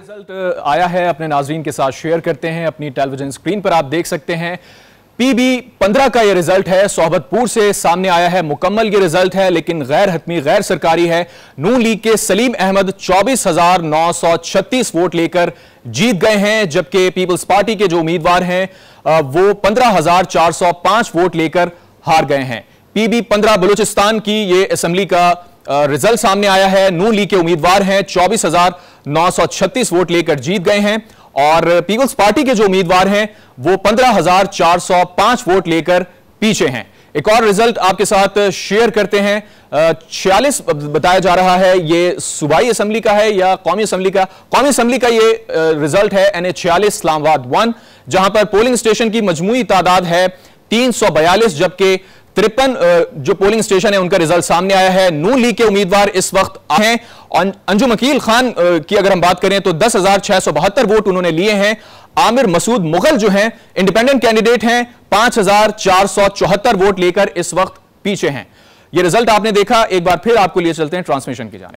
Result आया है अपने नाजरीन के साथ शेयर करते हैं। अपनी टेलीविजन स्क्रीन पर आप देख सकते हैं पीबी 15 का यह रिजल्ट है। सोहबतपुर से सामने आया है मुकम्मल ये रिजल्ट है, लेकिन गैर हतमी गैर सरकारी है। नू लीग के सलीम अहमद 24,936 वोट लेकर जीत गए हैं, जबकि पीपल्स पार्टी के जो उम्मीदवार हैं वो 15,405 वोट लेकर हार गए हैं। पीबी 15 बलूचिस्तान की ये असेंबली का रिजल्ट सामने आया है। नू लीग के उम्मीदवार हैं 24,936 वोट लेकर जीत गए हैं और पीपल्स पार्टी के जो उम्मीदवार हैं वो 15,405 वोट लेकर पीछे हैं। एक और रिजल्ट आपके साथ शेयर करते हैं। 46 बताया जा रहा है ये सूबाई असेंबली का है या कौमी असेंबली का। कौमी असेंबली का ये रिजल्ट है NA 46 इस्लामाबाद 1, जहां पर पोलिंग स्टेशन की मजमूई तादाद है 342, जबकि 53 जो पोलिंग स्टेशन है उनका रिजल्ट सामने आया है। नू लीग के उम्मीदवार इस वक्त आए हैं। अंजुम अकील खान की अगर हम बात करें तो 10,672 वोट उन्होंने लिए हैं। आमिर मसूद मुगल जो हैं इंडिपेंडेंट कैंडिडेट हैं 5,474 वोट लेकर इस वक्त पीछे हैं। यह रिजल्ट आपने देखा। एक बार फिर आपको लिए चलते हैं ट्रांसमिशन की जाने।